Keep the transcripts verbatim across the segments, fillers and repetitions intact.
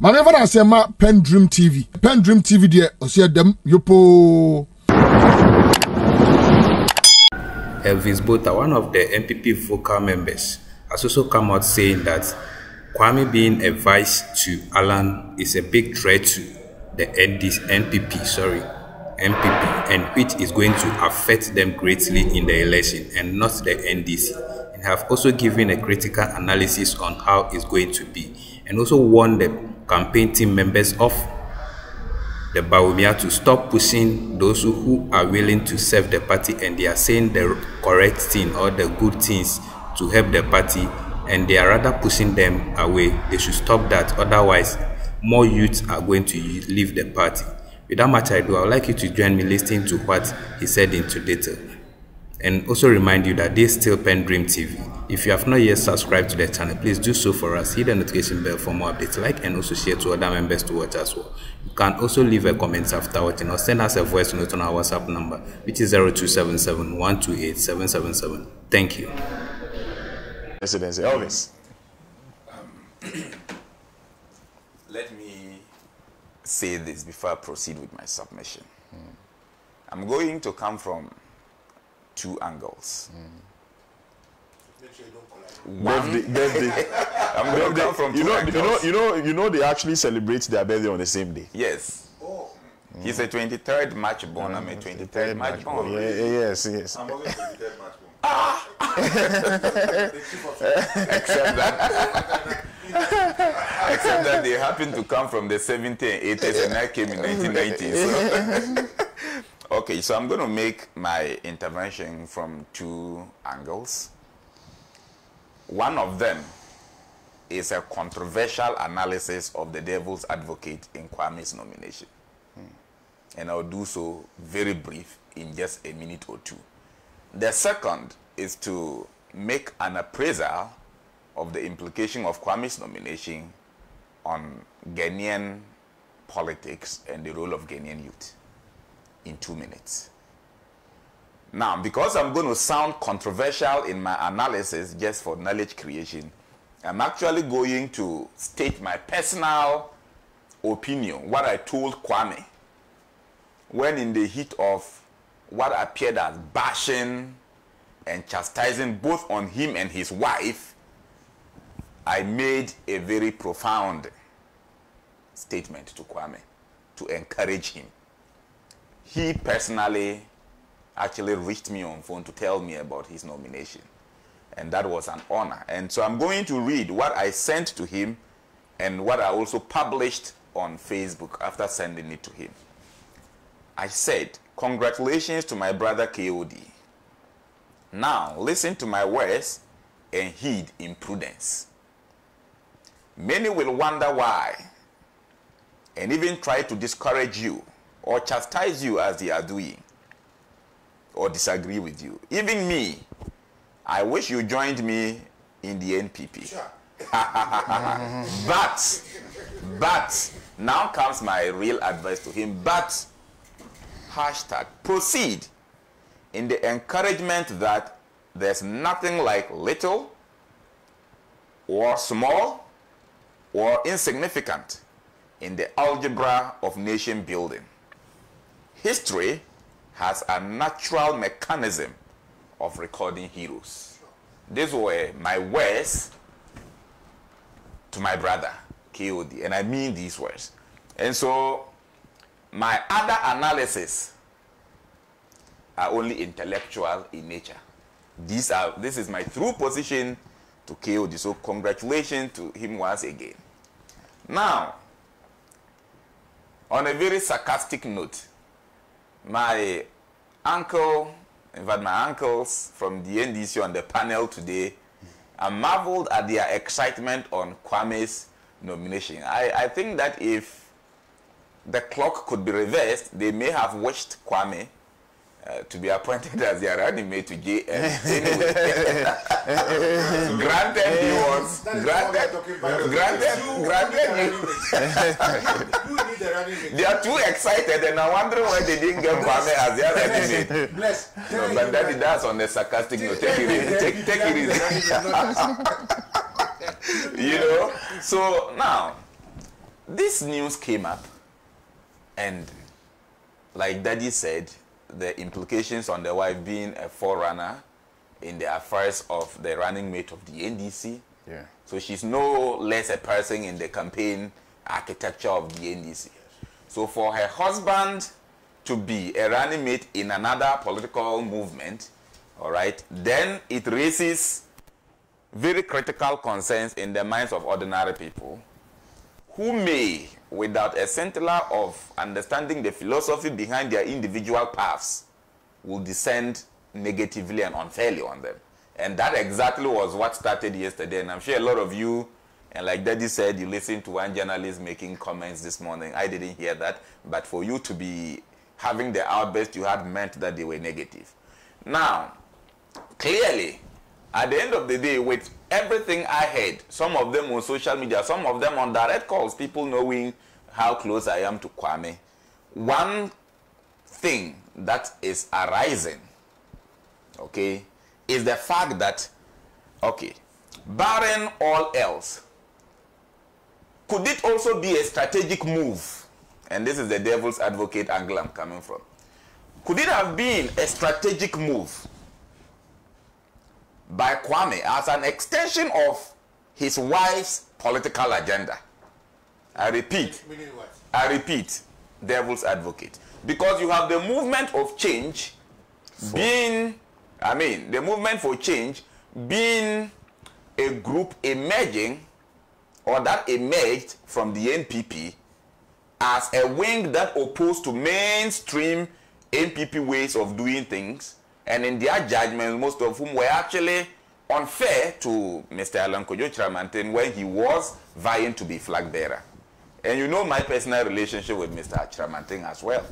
My name is Pendream T V. Pendream T V, dear, I see them. Yopo. Elvis Bota, one of the N P P vocal members, has also come out saying that Kwame being a vice to Alan is a big threat to the N D C, N P P, sorry, N P P, and which is going to affect them greatly in the election and not the N D C. And have also given a critical analysis on how it's going to be, and also warned the campaign team members of the Bawumia to stop pushing those who are willing to serve the party and they are saying the correct thing or the good things to help the party, and they are rather pushing them away. They should stop that, otherwise more youths are going to leave the party. Without much ado, I would like you to join me listening to what he said into detail, and also remind you that this is still Pendream T V. If you have not yet subscribed to the channel, please do so for us. Hit the notification bell for more updates, like and also share to other members to watch as well. You can also leave a comment after watching or send us a voice note on our WhatsApp number, which is zero two seven seven, one two eight, seven seven seven. Thank you. Presidency Elvis. Um, let me say this before I proceed with my submission. Mm. I'm going to come from two angles. Mm. Birthday, birthday. I'm going down from you know, you know, you know, you know, they actually celebrate their birthday on the same day. Yes. Oh. Mm. He's a twenty-third March born. Mm. I'm a twenty-third March born. Yeah, yes, yes. I'm also twenty-third March born. Ah! Except that. Except that they happen to come from the seventies and eighties, and I came in nineteen ninety. So. Okay, so I'm going to make my intervention from two angles. One of them is a controversial analysis of the devil's advocate in Kwame's nomination. Mm. And I'll do so very brief in just a minute or two. The second is to make an appraisal of the implication of Kwame's nomination on Ghanaian politics and the role of Ghanaian youth in two minutes. Now, because I'm going to sound controversial in my analysis just for knowledge creation, I'm actually going to state my personal opinion, what I told Kwame when in the heat of what appeared as bashing and chastising both on him and his wife, I made a very profound statement to Kwame to encourage him. He personally actually reached me on phone to tell me about his nomination, and that was an honor. And so I'm going to read what I sent to him and what I also published on Facebook after sending it to him. I said, "Congratulations to my brother K O D Now listen to my words and heed in prudence. Many will wonder why and even try to discourage you or chastise you as they are doing, or disagree with you. Even me, I wish you joined me in the N P P. Sure. but, but, now comes my real advice to him, but, hashtag, proceed in the encouragement that there's nothing like little or small or insignificant in the algebra of nation building. History has a natural mechanism of recording heroes." These were my words to my brother, K O D, and I mean these words. And so my other analysis are only intellectual in nature. These are, this is my true position to K O D, so congratulations to him once again. Now, on a very sarcastic note, my uncle, in fact my uncles from the N D C on the panel today, I marveled at their excitement on Kwame's nomination. I, I think that if the clock could be reversed, they may have wished Kwame uh, to be appointed as their running mate to J M. Anyway, granted he was, granted, granted, granted. They are too excited, and I wonder why they didn't get Kwame as their running mate. Bless. No, but that, that's on the sarcastic note. Take it easy. Take, take it easy. You know. So now, this news came up, and like Daddy said, the implications on the wife being a forerunner in the affairs of the running mate of the N D C. Yeah. So she's no less a person in the campaign architecture of the N D C. So for her husband to be a running mate in another political movement, all right, then it raises very critical concerns in the minds of ordinary people who may, without a scintilla of understanding the philosophy behind their individual paths, will descend negatively and unfairly on them. And that exactly was what started yesterday. And I'm sure a lot of you, and like Daddy said, you listened to one journalist making comments this morning. I didn't hear that. But for you to be having the outburst you had meant that they were negative. Now, clearly, at the end of the day, with everything I heard, some of them on social media, some of them on direct calls, people knowing how close I am to Kwame, one thing that is arising, okay, is the fact that, okay, barring all else, could it also be a strategic move? And this is the devil's advocate angle I'm coming from. Could it have been a strategic move by Kwame as an extension of his wife's political agenda? I repeat, I repeat, devil's advocate. Because you have the movement of change so. being, I mean, the movement for change being a group emerging, or that emerged from the N P P as a wing that opposed to mainstream N P P ways of doing things, and in their judgments, most of whom were actually unfair to Mister Alan Charmantin when he was vying to be flag bearer. And you know my personal relationship with Mister Charmantin as well.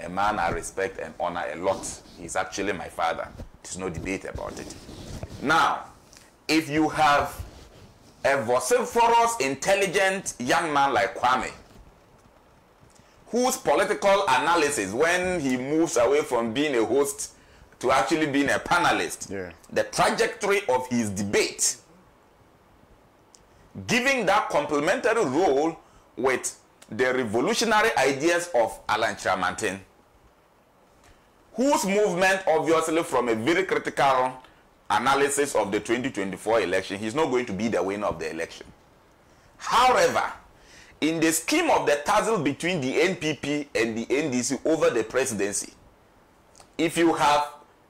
A man I respect and honor a lot. He's actually my father. There's no debate about it. Now, if you have a vociferous, intelligent young man like Kwame, whose political analysis, when he moves away from being a host to actually being a panelist, yeah, the trajectory of his debate, giving that complementary role with the revolutionary ideas of Alan Charmantin, whose movement, obviously, from a very critical analysis of the twenty twenty-four election, he's not going to be the winner of the election. However, in the scheme of the tussle between the N P P and the N D C over the presidency, if you have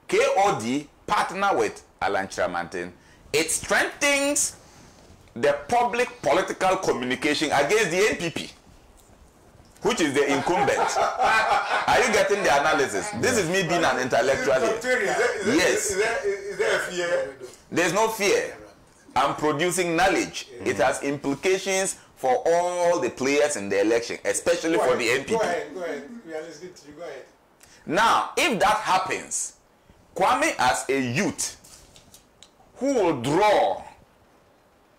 K O D partner with Alan Charmantin, it strengthens the public political communication against the N P P, which is the incumbent. Are you getting the analysis? This is me being an intellectual here. Yes. Is there a fear? There's no fear. I'm producing knowledge. It has implications for all the players in the election, especially for the N P P. Go ahead, go ahead. We are listening to you. Go ahead. Now, if that happens, Kwame as a youth who will draw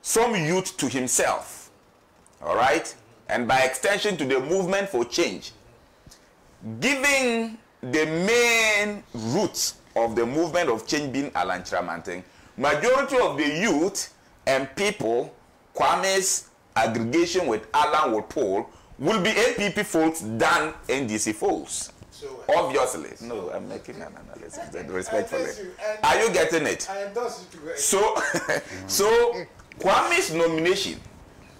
some youth to himself, all right, and by extension to the movement for change, giving the main roots of the movement of change being Alan Charmantin, majority of the youth and people Kwame's aggregation with Alan will poll will be N P P folks than N D C folks. So, obviously, so, no, I'm making an analysis respectfully. Are you getting it? I endorse you. So, so Kwame's nomination,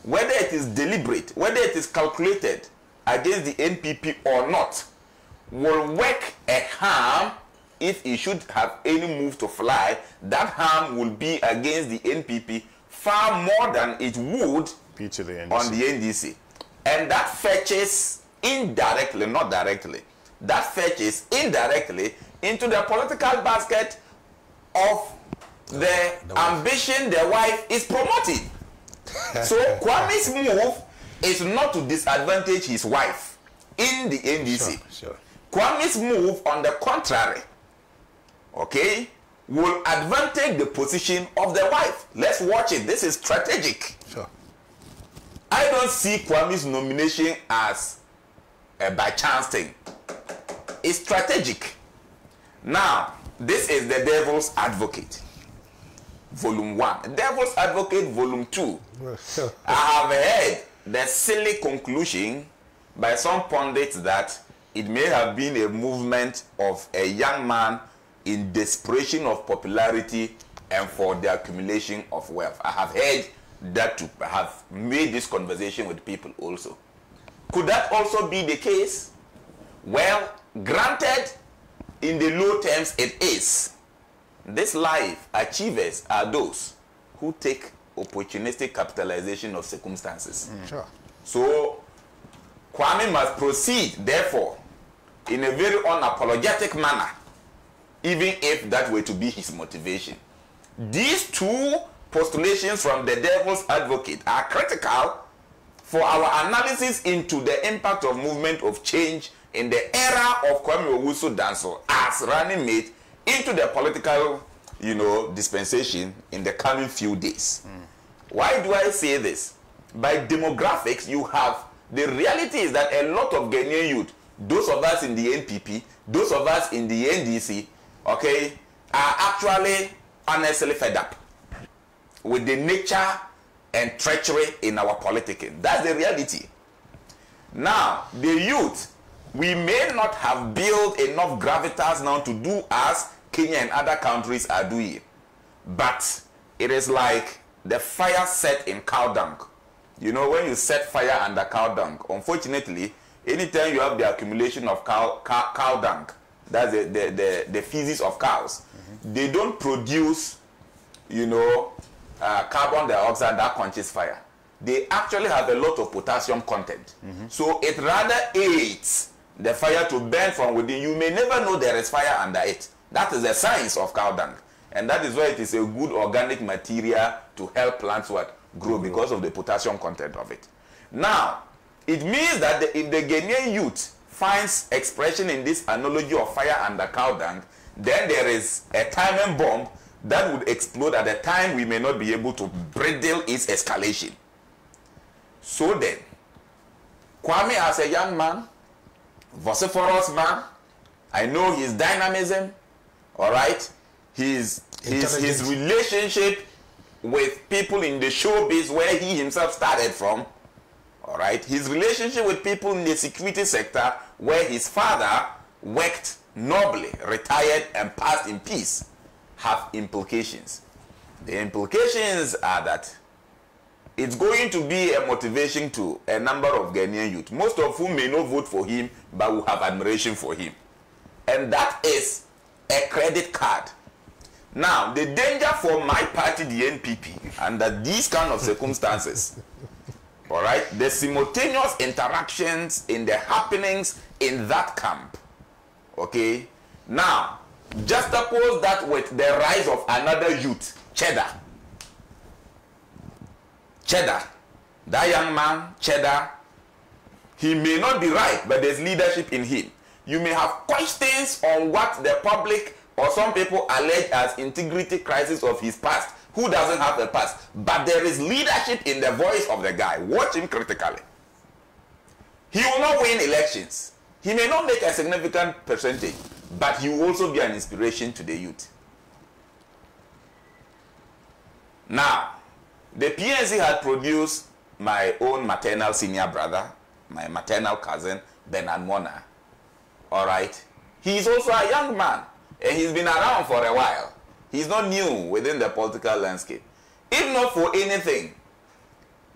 whether it is deliberate, whether it is calculated against the N P P or not, will work a harm if it should have any move to fly. That harm will be against the N P P far more than it would be to the N D C. On the N D C. And that fetches indirectly, not directly, that fetches indirectly into the political basket of the, the ambition the wife is promoting. So Kwame's move is not to disadvantage his wife in the N D C. Sure, sure. Kwame's move, on the contrary, okay, will advantage the position of the wife. Let's watch it. This is strategic. Sure. I don't see Kwame's nomination as a by chance thing. Is strategic. Now, this is the Devil's Advocate, Volume one. Devil's Advocate, Volume two. I have heard the silly conclusion by some pundits that it may have been a movement of a young man in desperation of popularity and for the accumulation of wealth. I have heard that to have made this conversation with people also. Could that also be the case? Well, granted, in the low terms it is. This life, achievers are those who take opportunistic capitalization of circumstances. Mm. Sure. So, Kwame must proceed, therefore, in a very unapologetic manner, even if that were to be his motivation. These two postulations from the devil's advocate are critical for our analysis into the impact of movement of change in the era of Kwame Owusu Danso as running mate into the political, you know, dispensation in the coming few days. Mm. Why do I say this? By demographics, you have the reality is that a lot of Ghanaian youth, those of us in the N P P, those of us in the N D C, okay, are actually honestly fed up with the nature and treachery in our politicking. That's the reality. Now, the youth, we may not have built enough gravitas now to do as Kenya and other countries are doing. But it is like the fire set in cow dung. You know, when you set fire under cow dung, unfortunately, anytime you have the accumulation of cow, cow, cow dung, that's the, the, the, the feces of cows, mm-hmm. they don't produce, you know, uh, carbon dioxide that quenches fire. They actually have a lot of potassium content. Mm-hmm. So it rather aids the fire to burn from within. You may never know there is fire under it. That is the science of cow dung. And that is why it is a good organic material to help plants what grow because of the potassium content of it. Now, it means that the, if the Ghanaian youth finds expression in this analogy of fire under cow dung, then there is a timing bomb that would explode at a time we may not be able to bridle its escalation. So then, Kwame as a young man, vociferous man, I know his dynamism, all right, his, his, his relationship with people in the showbiz where he himself started from, all right, his relationship with people in the security sector where his father worked nobly, retired and passed in peace, have implications. The implications are that it's going to be a motivation to a number of Ghanaian youth, most of whom may not vote for him, but will have admiration for him. And that is a credit card. Now, the danger for my party, the N P P, under these kind of circumstances, all right, the simultaneous interactions in the happenings in that camp, okay? Now, juxtapose that with the rise of another youth, Cheddar. Cheddar, that young man, Cheddar, he may not be right, but there's leadership in him. You may have questions on what the public or some people allege as integrity crisis of his past. Who doesn't have a past? But there is leadership in the voice of the guy. Watch him critically. He will not win elections. He may not make a significant percentage, but he will also be an inspiration to the youth. Now, the P N C had produced my own maternal senior brother, my maternal cousin, Ben Amona. All right. He's also a young man, and he's been around for a while. He's not new within the political landscape. If not for anything,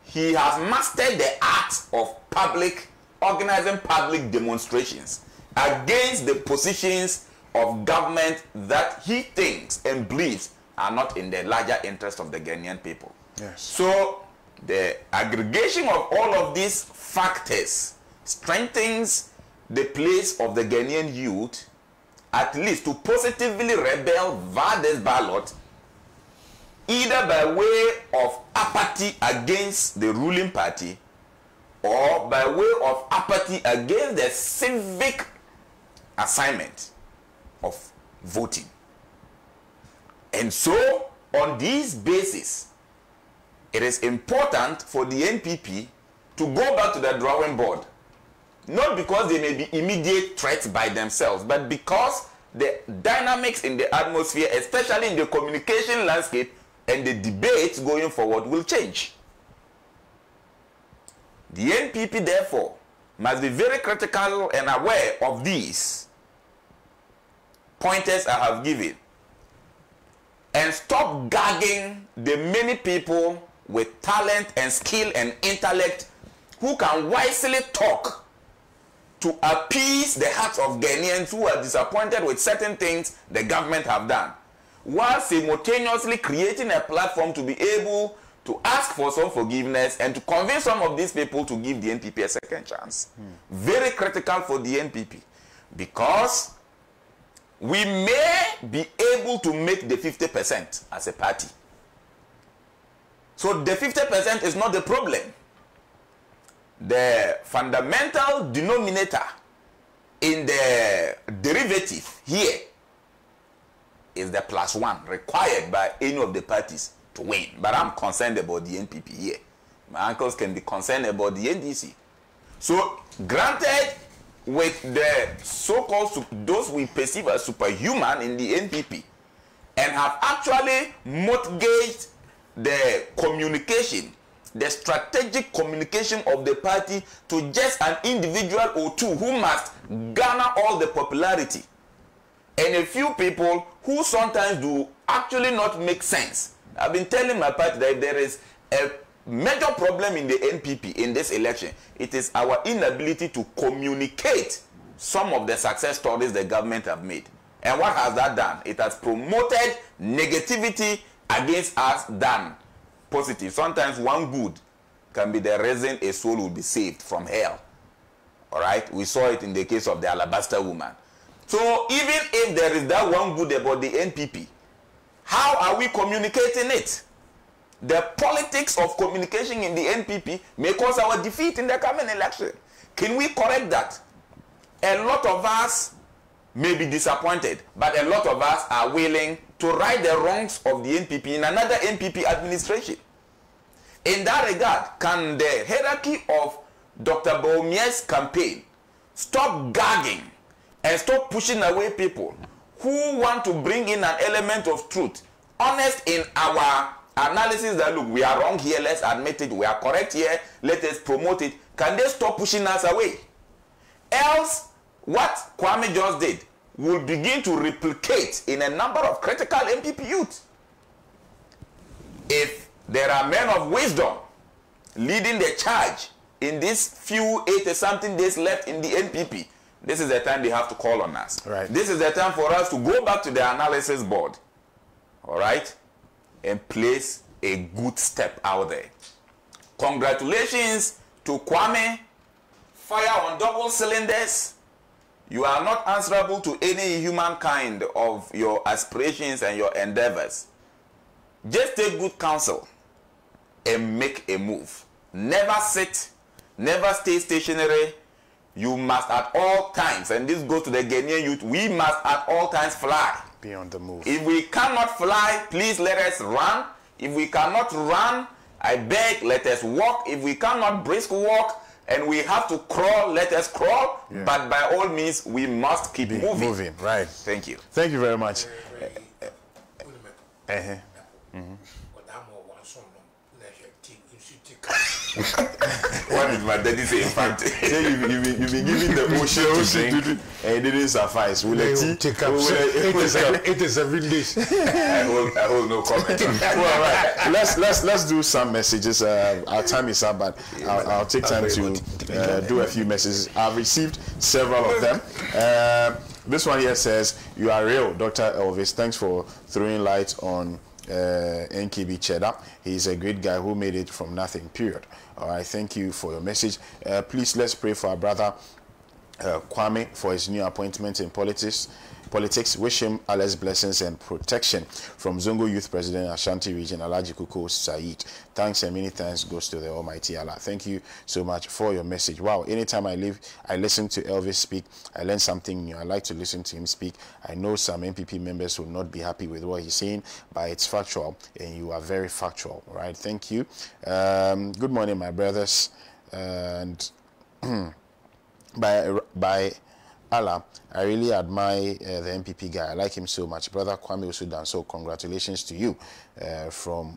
he has mastered the art of public, organizing public demonstrations against the positions of government that he thinks and believes are not in the larger interest of the Ghanaian people. Yes. So the aggregation of all of these factors strengthens the place of the Ghanaian youth, at least to positively rebel via this ballot, either by way of apathy against the ruling party or by way of apathy against the civic assignment of voting. And so, on this basis, it is important for the N P P to go back to the drawing board. Not because they may be immediate threats by themselves, but because the dynamics in the atmosphere, especially in the communication landscape and the debates going forward, will change. The N P P, therefore, must be very critical and aware of these pointers I have given and stop gagging the many people with talent and skill and intellect who can wisely talk to appease the hearts of Ghanaians who are disappointed with certain things the government have done, while simultaneously creating a platform to be able to ask for some forgiveness and to convince some of these people to give the N P P a second chance. Mm. Very critical for the N P P, because we may be able to make the fifty percent as a party. So the fifty percent is not the problem. The fundamental denominator in the derivative here is the plus one required by any of the parties to win. But I'm concerned about the N P P here. My uncles can be concerned about the N D C. So granted, with the so-called those we perceive as superhuman in the N P P, and have actually mortgaged the communication, the strategic communication of the party to just an individual or two who must garner all the popularity, and a few people who sometimes do actually not make sense. I've been telling my party that if there is a major problem in the N P P in this election, it is our inability to communicate some of the success stories the government have made. And what has that done? It has promoted negativity against us than positive. Sometimes one good can be the reason a soul will be saved from hell. All right? We saw it in the case of the alabaster woman. So even if there is that one good about the N P P, how are we communicating it? The politics of communication in the N P P may cause our defeat in the coming election. Can we correct that? A lot of us may be disappointed, but a lot of us are willing to right the wrongs of the N P P in another N P P administration. In that regard, can the hierarchy of Doctor Bawumia's campaign stop gagging and stop pushing away people who want to bring in an element of truth, honest in our analysis that, look, we are wrong here, let's admit it, we are correct here, let us promote it. Can they stop pushing us away? Else, what Kwame just did will begin to replicate in a number of critical N P P youth. If there are men of wisdom leading the charge in these few eighty something days left in the N P P, this is the time they have to call on us. Right. This is the time for us to go back to the analysis board, all right, and place a good step out there. Congratulations to Kwame. Fire on double cylinders. You are not answerable to any humankind of your aspirations and your endeavors. Just take good counsel and make a move. Never sit, never stay stationary. You must at all times, and this goes to the Ghanaian youth, we must at all times fly. Be on the move. If we cannot fly, please let us run. If we cannot run, I beg, let us walk. If we cannot brisk walk, and we have to crawl, let us crawl. Yeah. But by all means, we must keep Be moving. Moving, right. Thank you. Thank you very much. Uh-huh. Mm-hmm. What did my daddy say? In fact, so you've you, you, you been giving the ocean to drink, and it didn't suffice. Will it take up? It is a village. I hold, I hold no comment. Well, right. Let's let's let's do some messages. Uh, our time is up, but I'll, I'll take time to uh, do a few messages. I've received several of them. Uh, this one here says, "You are real, Doctor Elvis. Thanks for throwing light on." Uh, N K B Cheddar. He's a great guy who made it from nothing, period. All right, thank you for your message. Uh, please, let's pray for our brother uh, Kwame for his new appointment in politics. Politics. Wish him Allah's blessings and protection. From Zongo Youth President, Ashanti Region, Alaji Kuko Said. Thanks and many thanks goes to the Almighty Allah. Thank you so much for your message. Wow, anytime I live, I listen to Elvis speak, I learn something new. I like to listen to him speak. I know some N P P members will not be happy with what he's saying, but it's factual, and you are very factual. All right, thank you. Um, good morning, my brothers. And by... by Allah, I really admire uh, the N P P guy. I like him so much. Brother Kwame Owusu Danso, congratulations to you uh, from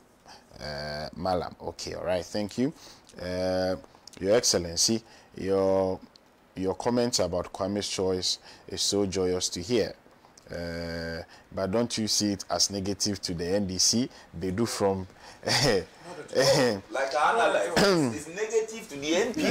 uh, Malam. Okay, all right, thank you. Uh, Your Excellency, your your comments about Kwame's choice is so joyous to hear. Uh, but don't you see it as negative to the N D C? They do from... like I analyze, it's negative to the N P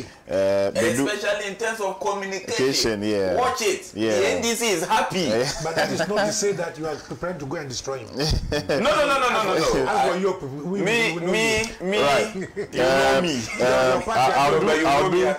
P, yeah. uh, especially in terms of communication. Yeah. Watch it. Yeah. The N D C is happy, but that is not to say that you are prepared to go and destroy him. no, no, no, no, no, no. As for you, we, me, we know me, you. me, right. you know um, me. Um, I'll, do, I'll, do,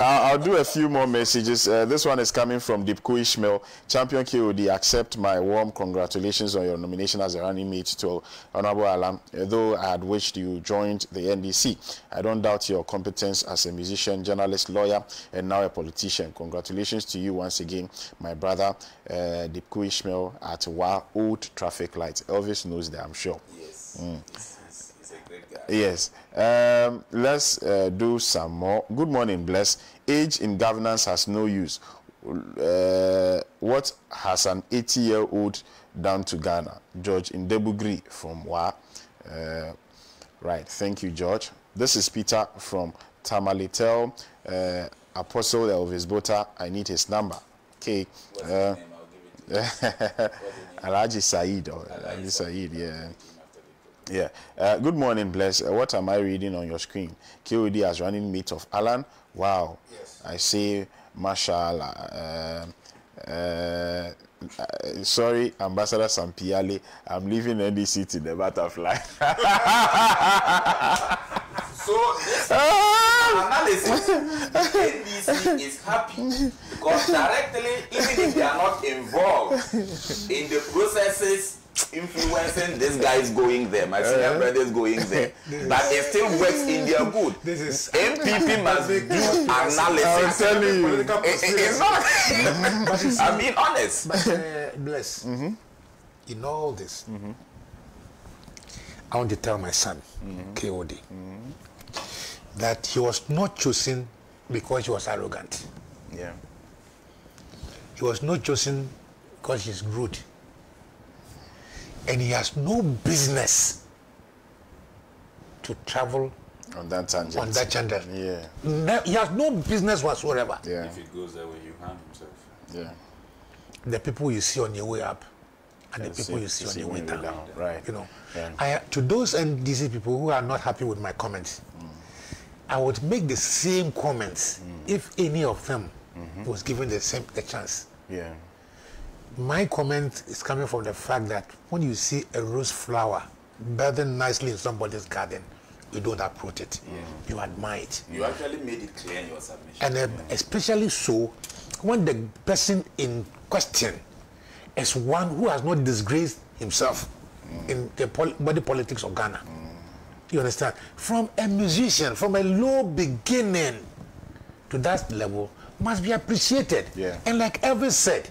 I'll do a few more messages. Uh, this one is coming from Dipko Ishmael. Champion K O D, accept my warm congratulations on your nomination as a running mate to Honorable Alan. Though I had wished you joined the N D C, I don't doubt your competence as a musician, journalist, lawyer, and now a politician. Congratulations to you once again, my brother, uh, Dipko Ishmael at Wa Old Traffic Light. Elvis knows that, I'm sure. Yes. Mm. Yes. Yes. Um, let's uh, do some more. Good morning, Bless. Age in governance has no use. Uh, what has an eighty-year-old done to Ghana? George Ndebugri from Wa. Uh, right, thank you, George. This is Peter from Tamaletel. Uh, Apostle Elvis Bota, I need his number. Okay. What's uh, his name? I'll give it to you. Alaji Said. Or Alaji Said, yeah. Yeah. Uh, good morning, Bless. Uh, what am I reading on your screen? K O D as running mate of Alan. Wow. Yes. I say, mashallah. Uh, uh, Uh, sorry, Ambassador Sampiale, I'm leaving N D C to the butterfly. So, this analysis, N D C is happy because directly, even if they are not involved in the processes influencing this guy is going there, my senior uh, brother is going there, but it still works in their good. This is N P P must do analysis. I'm telling you, it, it's not. But I'm being honest. But uh, Bless, mm-hmm. in all this, mm-hmm. I want to tell my son, mm-hmm. K O D, mm-hmm. that he was not chosen because he was arrogant. Yeah. He was not chosen because he's rude. And he has no business to travel on that tangent. On that tangent. Yeah. No, he has no business whatsoever. Yeah. If it goes that way, you harm himself. Yeah. The people you see on your way up and yeah, the people see, you see, see on your way down. down. Right. You know. Yeah. I, to those N D C people who are not happy with my comments, mm. I would make the same comments mm. if any of them mm-hmm. was given the same the chance. Yeah. My comment is coming from the fact that when you see a rose flower budding nicely in somebody's garden, you don't uproot it. Yeah. You admire it. You actually made it clear in your submission. And uh, yeah. especially so when the person in question is one who has not disgraced himself mm. in the pol body politics of Ghana. Mm. You understand? From a musician, from a low beginning to that level, must be appreciated. Yeah. And like Elvis said,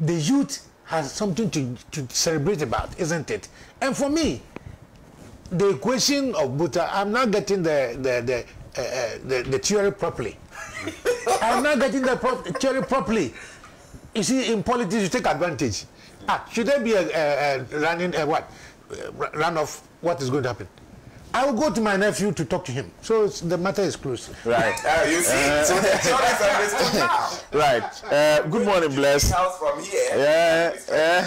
the youth has something to, to celebrate about, isn't it? And for me, the equation of Buddha, I'm not getting the the the, uh, the, the theory properly. I'm not getting the pro theory properly. You see, in politics, you take advantage. Ah, should there be a, a, a running a what? Run off? What is going to happen? I will go to my nephew to talk to him. So it's, the matter is closed. Right. Uh, you see, uh, so the theory is understood now. Right. Uh, good morning, Bless. From here. Yeah.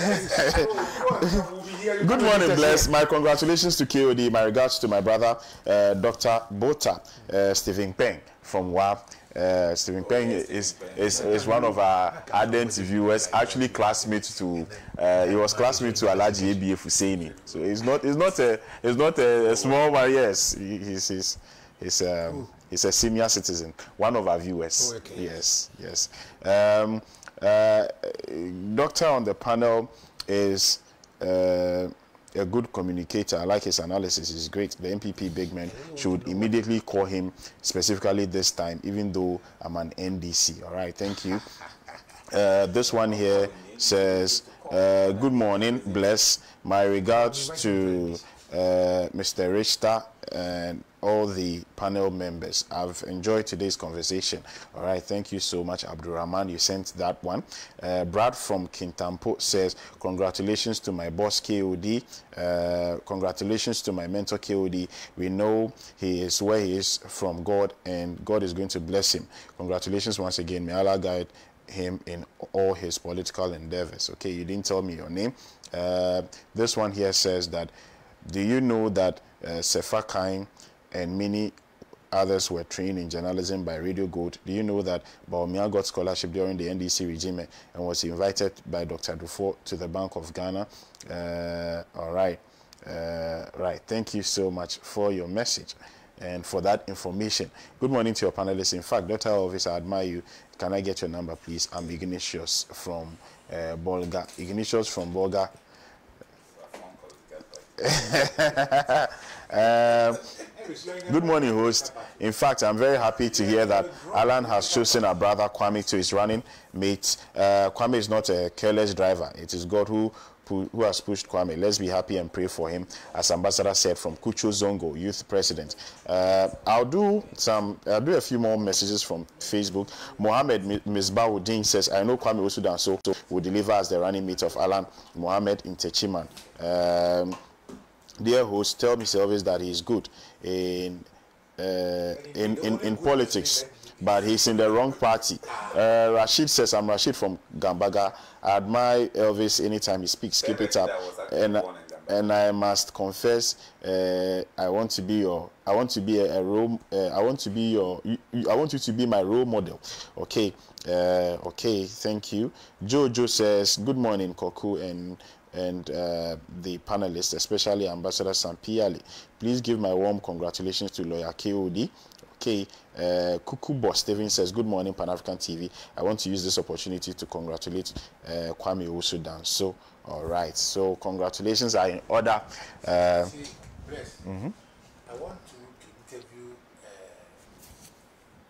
Uh, good morning, Bless. My congratulations to K O D. My regards to my brother, uh, Doctor Bota, uh, Stephen Peng from W A P. Uh, Stephen oh, Peng yes, is, is, is one of our ardent viewers, actually classmates to, uh, he was classmate to Alaji A B F Husseini. So it's not, it's not a, it's not a, a small one, yes, he's, he's, he's, um, he's a senior citizen, one of our viewers, oh, okay. yes, yes. Um, uh, doctor on the panel is uh, a good communicator. I like his analysis. It's great. The N P P big man should immediately call him specifically this time, even though I'm an N D C. All right, thank you. Uh, this one here says, uh, good morning, Bless. My regards to uh, Mister Richter and all the panel members. I've enjoyed today's conversation. All right, thank you so much, Abdurrahman. You sent that one. Uh, Brad from Kintampo says, congratulations to my boss, K O D. Uh, congratulations to my mentor, K O D. We know he is where he is from God, and God is going to bless him. Congratulations once again. May Allah guide him in all his political endeavors. Okay, you didn't tell me your name. Uh, this one here says that, do you know that uh, Sefa Kain and many others were trained in journalism by Radio Gold? Do you know that Bawumia got scholarship during the N D C regime and was invited by Doctor Dufour to the Bank of Ghana? Uh, all right. Uh, right. Thank you so much for your message and for that information. Good morning to your panelists. In fact, Doctor Elvis, I admire you. Can I get your number, please? I'm Ignatius from uh, Bolga. Ignatius from Bolga. um, good morning, host. In fact, I'm very happy to hear that Alan has chosen our brother Kwame to his running mate. Uh, Kwame is not a careless driver. It is God who who has pushed Kwame. Let's be happy and pray for him, as Ambassador said, from Kucho Zongo, youth president. Uh, I'll do some, I'll do a few more messages from Facebook. Mohammed Misbahudin says, I know Kwame Owusu Danso will deliver as the running mate of Alan Mohammed Intechiman. Um, dear host, tell Mister Elvis that he is good in, uh, in, in, in, in politics, but he's in the wrong party. Uh, Rashid says, I'm Rashid from Gambaga. I admire Elvis anytime he speaks. Keep it up. And, and I must confess, uh, I want to be your, I want to be a, a role, uh, I want to be your, you, you, I want you to be my role model. Okay, uh, okay, thank you. Jojo says, good morning, Koku and and uh, the panelists, especially Ambassador Sampiale. Please give my warm congratulations to Lawyer K O D. Okay, uh, Kuku Boss Steven says, good morning, Pan-African T V. I want to use this opportunity to congratulate uh, Kwame Owusu Danso. All right, so congratulations are in order. Uh, See, Bless, mm-hmm. I want to interview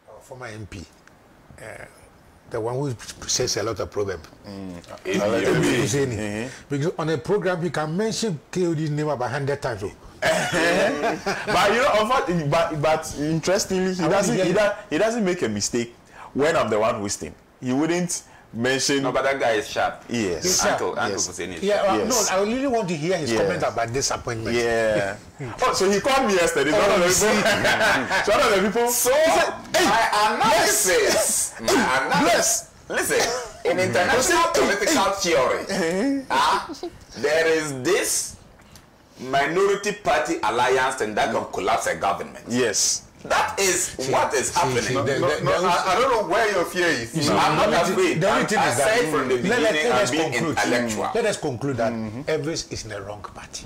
uh, our former M P, uh, the one who says a lot of problems. Mm. Like mm-hmm. Because on a program, you can mention K O D's name about one hundred times. But you know, but, but interestingly, he doesn't he, does, he doesn't make a mistake when I'm the one hosting. He wouldn't mention. No, but that guy is sharp. Yes, he's sharp. Uncle, yes. Uncle yes. Yeah, well, yes. No, I really want to hear his yes. comment about disappointment. Yeah. Oh, so he called me yesterday. One of the people. One of the people. So he said, hey, my analysis. My analysis. Listen, in international political theory, ah, there is this minority party alliance and that can collapse a government. Yes. That is she, what is she, happening. She, no, no, no, no, I, I don't know where your fear is. No, I'm not afraid. I, I said from the beginning, let, let I'm being conclude. intellectual. Let us conclude that mm-hmm. Elvis is in the wrong party.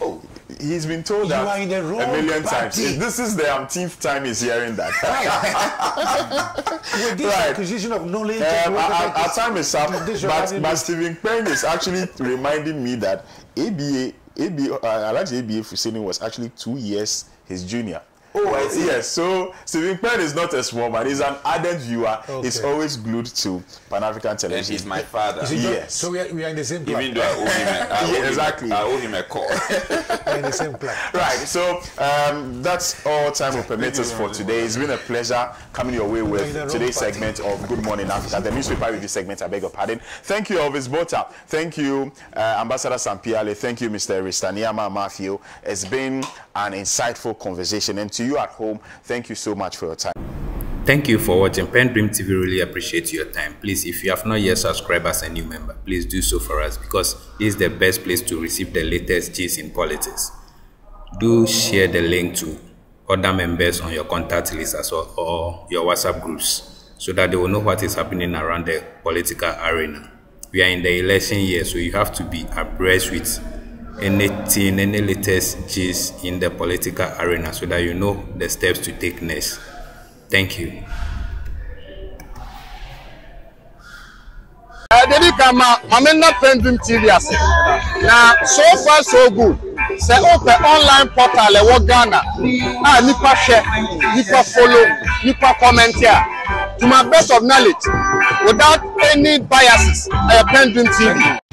Oh, he's been told you that are in the wrong a million party. times. This is the umpteenth time he's hearing that. With this right. acquisition of knowledge. Um, our, our time is up, but, but Stephen Peng is actually reminding me that A B A. A B, uh, Alex A B A Fuseni was actually two years his junior. Oh, I see. Yes, so Stephen Penn is not a small man. He's an ardent viewer. Okay. He's always glued to Pan-African television. And he's my father. He yes. So we are, we are in the same club. Even though I owe him a, I yeah, owe exactly. him, I owe him a call. We're in the same club. Right, so um, that's all time will permit us for today. It's been a pleasure coming your way with today's segment of Good Morning Africa, the newspaper review segment, I beg your pardon. Thank you, Elvis Bota. Thank you, uh, Ambassador Sampiale. Thank you, Mister Ristaniyama Matthew. It's been an insightful conversation. And to you at home, thank you so much for your time. Thank you for watching Pendream T V. Really appreciate your time. Please, if you have not yet subscribed as a new member, please do so for us, because this is the best place to receive the latest gist in politics. Do share the link to other members on your contact list as well, or your WhatsApp groups, so that they will know what is happening around the political arena. We are in the election year, so you have to be abreast with anything, any latest gist in the political arena, so that you know the steps to take next. Thank you. I didn't come out. I'm in not Pendream T V. Now, so far, so good. Say open online portal, a Ghana. Now, you can share, you can follow, you can comment here. To my best of knowledge, without any biases, I Pendream T V.